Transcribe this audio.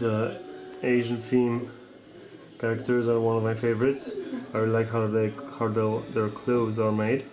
the Asian theme characters are one of my favorites. I like how their clothes are made.